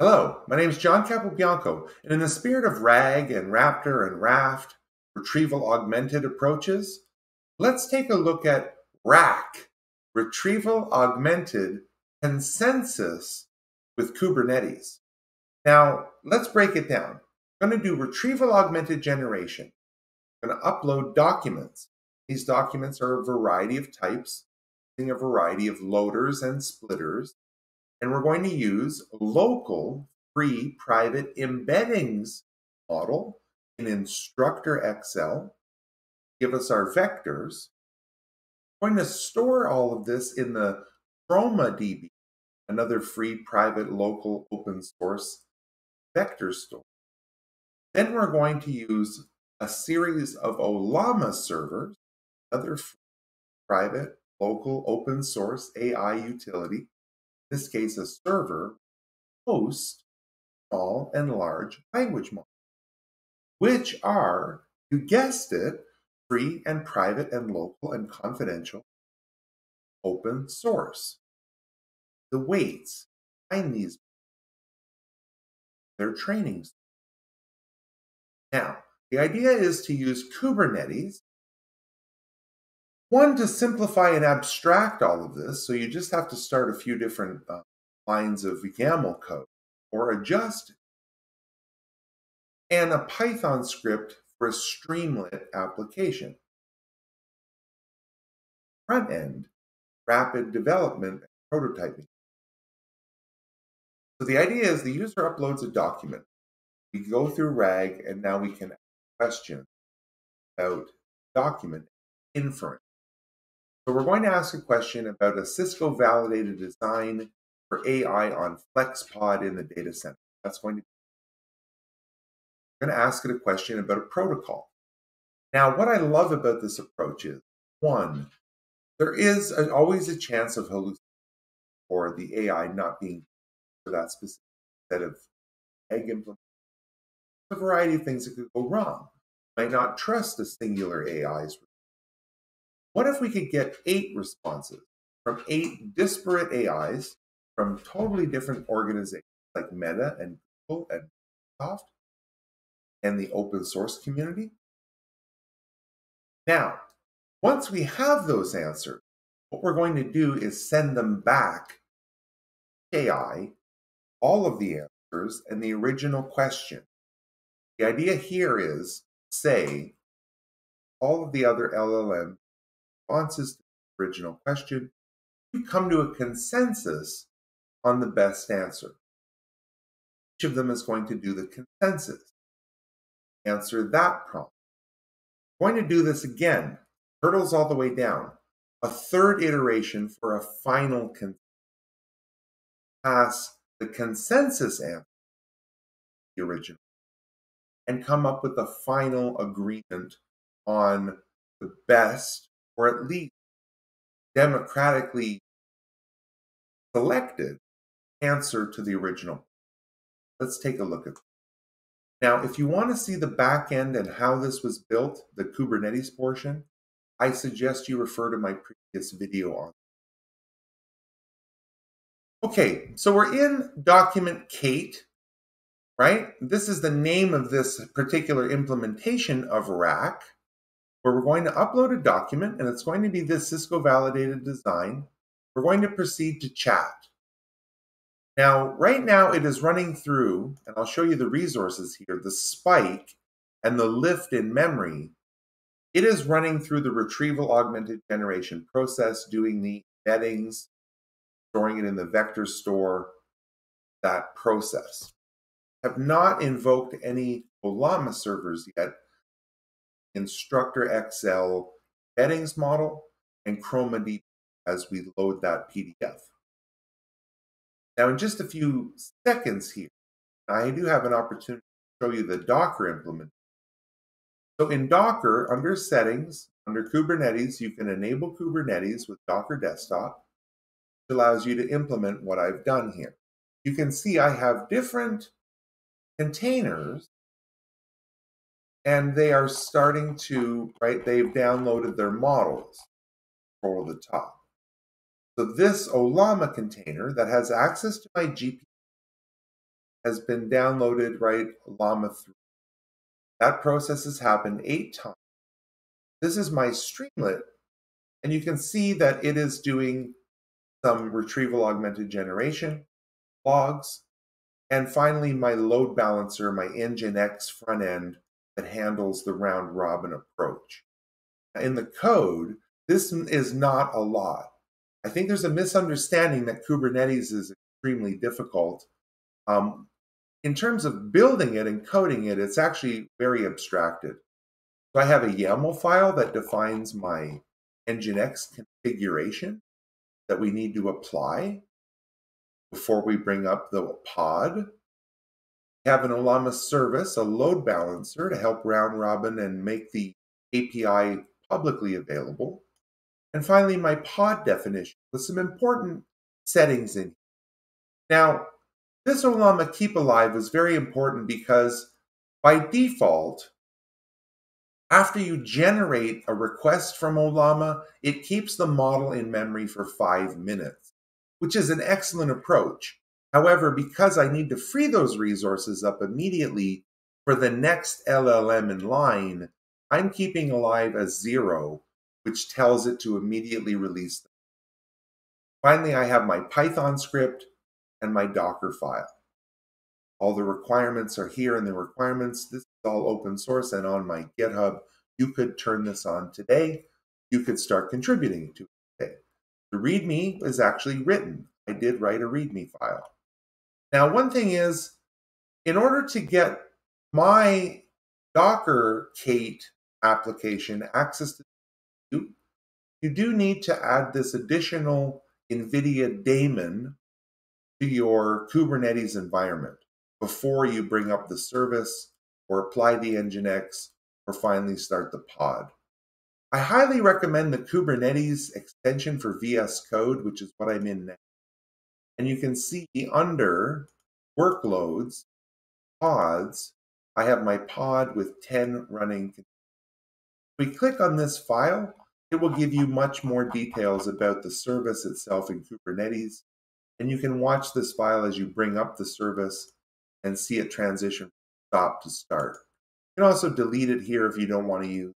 Hello, my name is John Capobianco, and in the spirit of RAG and Raptor and Raft, Retrieval Augmented approaches, let's take a look at RACK, Retrieval Augmented Consensus with Kubernetes. Now, let's break it down. I'm going to do Retrieval Augmented Generation. I'm going to upload documents. These documents are a variety of types, using a variety of loaders and splitters. And we're going to use local free private embeddings model in Instructor XL. Give us our vectors. We're going to store all of this in the ChromaDB, another free private local open source vector store. Then we're going to use a series of Ollama servers, another free private local open source AI utility. In this case, a server hosts small and large language models, which are, you guessed it, free and private and local and confidential open source. The weights behind these, their trainings. Now, the idea is to use Kubernetes. One, to simplify and abstract all of this, so you just have to start a few different lines of YAML code or adjust it, and a Python script for a Streamlit application. Front end, rapid development and prototyping. So the idea is the user uploads a document. We go through RAG, and now we can ask questions about document inference. So we're going to ask a question about a Cisco-validated design for AI on FlexPod in the data center. That's going to be. We're going to ask it a question about a protocol. Now, what I love about this approach is, one, there is always a chance of hallucination or the AI not being for that specific set of egg implements. A variety of things that could go wrong. You might not trust a singular AI's. What if we could get 8 responses from 8 disparate AIs from totally different organizations like Meta and Google and Microsoft and the open source community? Now, once we have those answers, what we're going to do is send them back to AI, all of the answers and the original question. The idea here is, say, all of the other LLM responses to the original question, you come to a consensus on the best answer. Each of them is going to do the consensus. Answer that prompt. We're going to do this again, hurdles all the way down, a third iteration for a final consensus. Pass the consensus answer, the original, and come up with a final agreement on the best, or at least democratically selected, answer to the original. Let's take a look at this. Now, if you want to see the back end and how this was built, the Kubernetes portion, I suggest you refer to my previous video on it. Okay, so we're in document Kate, right? This is the name of this particular implementation of RACK, where we're going to upload a document, and it's going to be this Cisco-validated design. We're going to proceed to chat. Now, right now, it is running through, and I'll show you the resources here, the spike and the lift in memory. It is running through the retrieval augmented generation process, doing the embeddings, storing it in the vector store, that process. I have not invoked any Ollama servers yet. Instructor XL embeddings model and ChromaDB as we load that PDF. Now, in just a few seconds here, I do have an opportunity to show you the Docker implementation. So in Docker, under Settings, under Kubernetes, you can enable Kubernetes with Docker Desktop, which allows you to implement what I've done here. You can see I have different containers, and they are starting to, right, they've downloaded their models over the top. So this Ollama container that has access to my GPU has been downloaded, right, Llama 3. That process has happened 8 times. This is my Streamlit, and you can see that it is doing some retrieval augmented generation, logs, and finally my load balancer, my NGINX front end that handles the round robin approach. In the code, this is not a lot. I think there's a misunderstanding that Kubernetes is extremely difficult. In terms of building it and coding it, it's actually very abstracted. So I have a YAML file that defines my NGINX configuration that we need to apply before we bring up the pod. We have an Ollama service, a load balancer, to help round robin and make the API publicly available. And finally, my pod definition with some important settings in here. Now, this Ollama keep alive is very important because by default, after you generate a request from Ollama, it keeps the model in memory for 5 minutes, which is an excellent approach. However, because I need to free those resources up immediately for the next LLM in line, I'm keeping alive a 0, which tells it to immediately release them. Finally, I have my Python script and my Docker file. All the requirements are here in the requirements. This is all open source and on my GitHub. You could turn this on today. You could start contributing to it today. The README is actually written. I did write a README file. Now, one thing is, in order to get my Docker Kate application access to you, you do need to add this additional NVIDIA daemon to your Kubernetes environment before you bring up the service or apply the NGINX or finally start the pod. I highly recommend the Kubernetes extension for VS Code, which is what I'm in now. And you can see under workloads, pods, I have my pod with 10 running. If we click on this file, it will give you much more details about the service itself in Kubernetes. And you can watch this file as you bring up the service and see it transition from stop to start. You can also delete it here if you don't want to use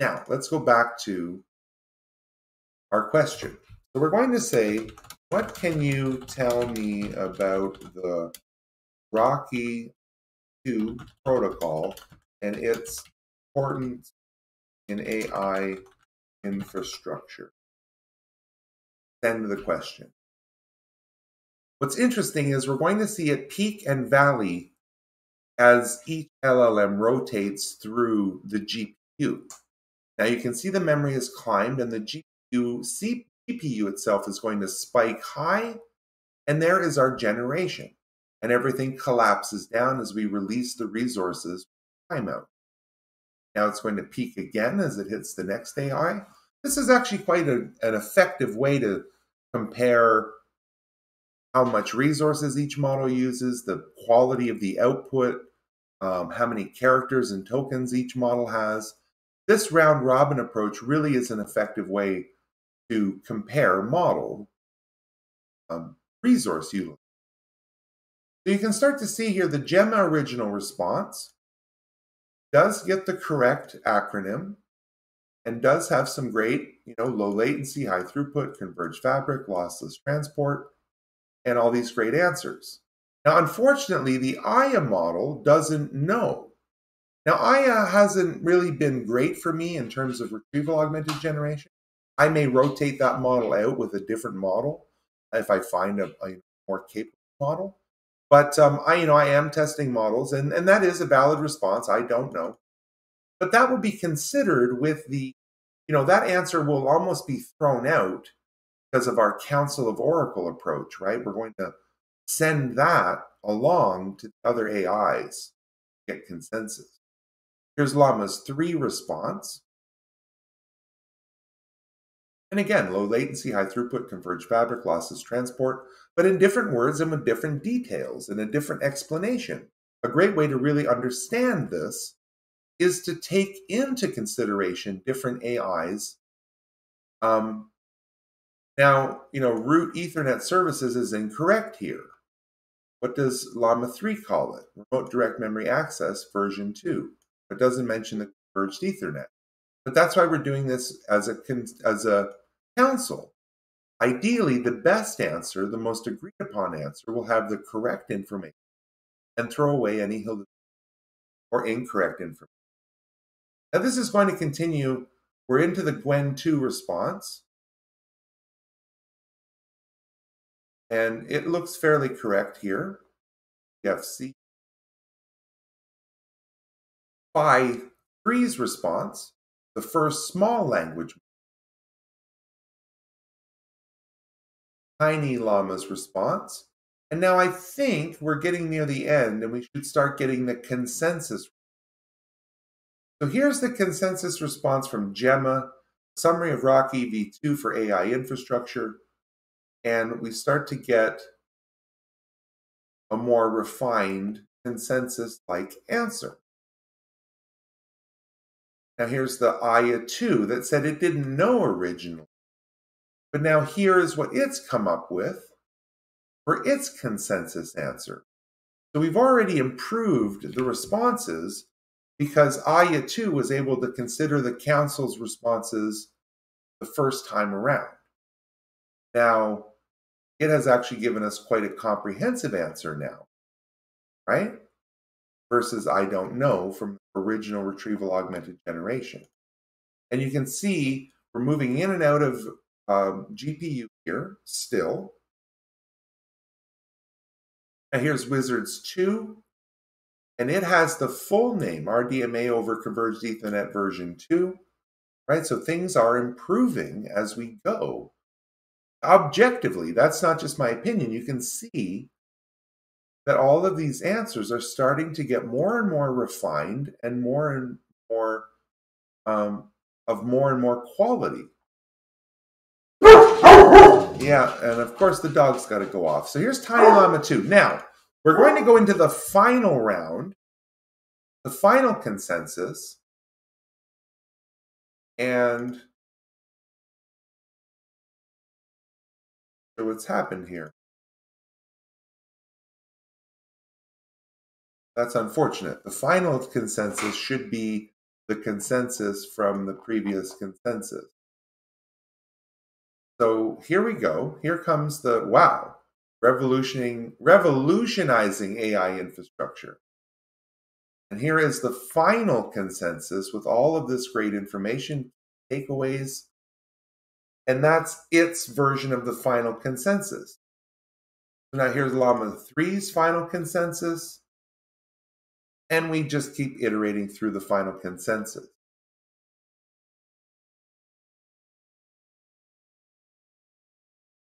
it. Now, let's go back to our question. So we're going to say, what can you tell me about the RACK 2 protocol and its importance in AI infrastructure? Send the question. What's interesting is we're going to see it peak and valley as each LLM rotates through the GPU. Now you can see the memory is climbed and the GPU itself is going to spike high, and there is our generation. And everything collapses down as we release the resources timeout. Now it's going to peak again as it hits the next AI. This is actually quite an effective way to compare how much resources each model uses, the quality of the output, how many characters and tokens each model has. This round robin approach really is an effective way to compare model resource utilization. So you can start to see here the Gemma original response does get the correct acronym and does have some great, low latency, high throughput, converged fabric, lossless transport, and all these great answers. Now, unfortunately, the AYA model doesn't know. Now, AYA hasn't really been great for me in terms of retrieval augmented generation. I may rotate that model out with a different model if I find a more capable model. But I am testing models, and that is a valid response. I don't know. But that would be considered with the, that answer will almost be thrown out because of our Council of Oracle approach, right? We're going to send that along to the other AIs to get consensus. Here's Llama's 3 response. And again, low latency, high throughput, converged fabric, lossless transport, but in different words and with different details and a different explanation. A great way to really understand this is to take into consideration different AIs. Now, root Ethernet services is incorrect here. What does Llama 3 call it? Remote Direct Memory Access version 2. It doesn't mention the converged Ethernet. But that's why we're doing this as a council. Ideally, the best answer, the most agreed upon answer, will have the correct information and throw away any hallucination or incorrect information. Now, this is going to continue. We're into the Gwen 2 response. And it looks fairly correct here. FC. By 3's response, the first small language. Tiny Llama's response. And now I think we're getting near the end and we should start getting the consensus. So here's the consensus response from Gemma, summary of ROC EV2 for AI infrastructure. And we start to get a more refined consensus-like answer. Now here's the AYA 2 that said it didn't know originally. But now here is what it's come up with for its consensus answer. So we've already improved the responses because AYA 2 was able to consider the council's responses the first time around. Now, it has actually given us quite a comprehensive answer now, right? Versus I don't know from the original retrieval augmented generation. And you can see we're moving in and out of GPU here still. Now here's Wizards 2, and it has the full name, RDMA over Converged Ethernet version 2, right? So things are improving as we go. Objectively, that's not just my opinion. You can see that all of these answers are starting to get more and more refined and more of more and more quality. Yeah, and of course the dog's got to go off. So here's Tiny Llama 2. Now, we're going to go into the final round, the final consensus, and what's happened here. That's unfortunate. The final consensus should be the consensus from the previous consensus. So here we go. Here comes the, wow, revolutionizing AI infrastructure. And here is the final consensus with all of this great information, takeaways, and that's its version of the final consensus. So now here's Llama 3's final consensus. And we just keep iterating through the final consensus.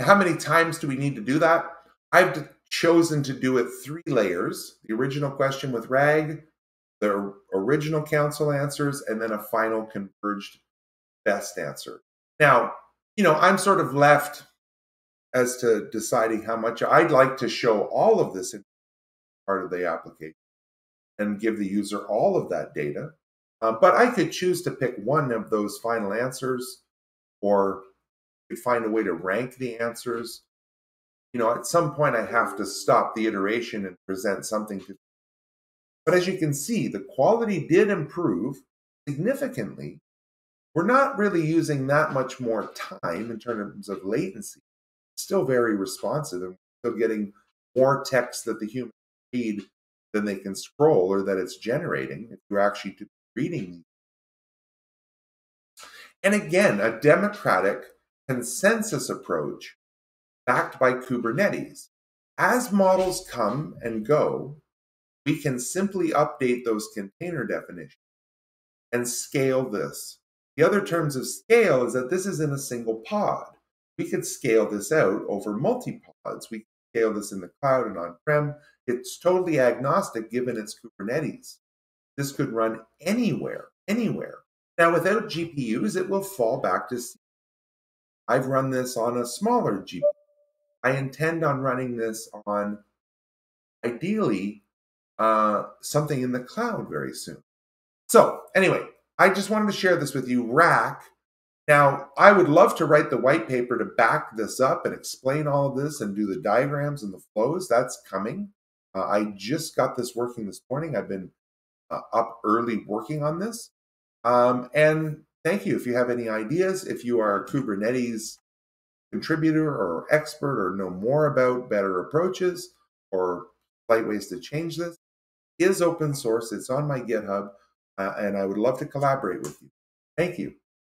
How many times do we need to do that? I've chosen to do it 3 layers. The original question with RAG, the original council answers, and then a final converged best answer. Now, you know, I'm sort of left as to deciding how much I'd like to show all of this in part of the application and give the user all of that data. But I could choose to pick one of those final answers, or could find a way to rank the answers. You know, at some point I have to stop the iteration and present something to. But as you can see, the quality did improve significantly. We're not really using that much more time in terms of latency. It's still very responsive, and we're still getting more text that the human read than they can scroll or that it's generating if you're actually reading. And again, a democratic consensus approach backed by Kubernetes. As models come and go, we can simply update those container definitions and scale this. The other terms of scale is that this is in a single pod. We could scale this out over multi-pods. We could scale this in the cloud and on-prem. It's totally agnostic given it's Kubernetes. This could run anywhere, anywhere. Now, without GPUs, it will fall back to C. I've run this on a smaller GPU. I intend on running this on, ideally, something in the cloud very soon. So, anyway, I just wanted to share this with you, RACK. Now, I would love to write the white paper to back this up and explain all of this and do the diagrams and the flows. That's coming. I just got this working this morning. I've been up early working on this. And thank you. If you have any ideas, if you are a Kubernetes contributor or expert or know more about better approaches or light ways to change this, it is open source. It's on my GitHub, and I would love to collaborate with you. Thank you.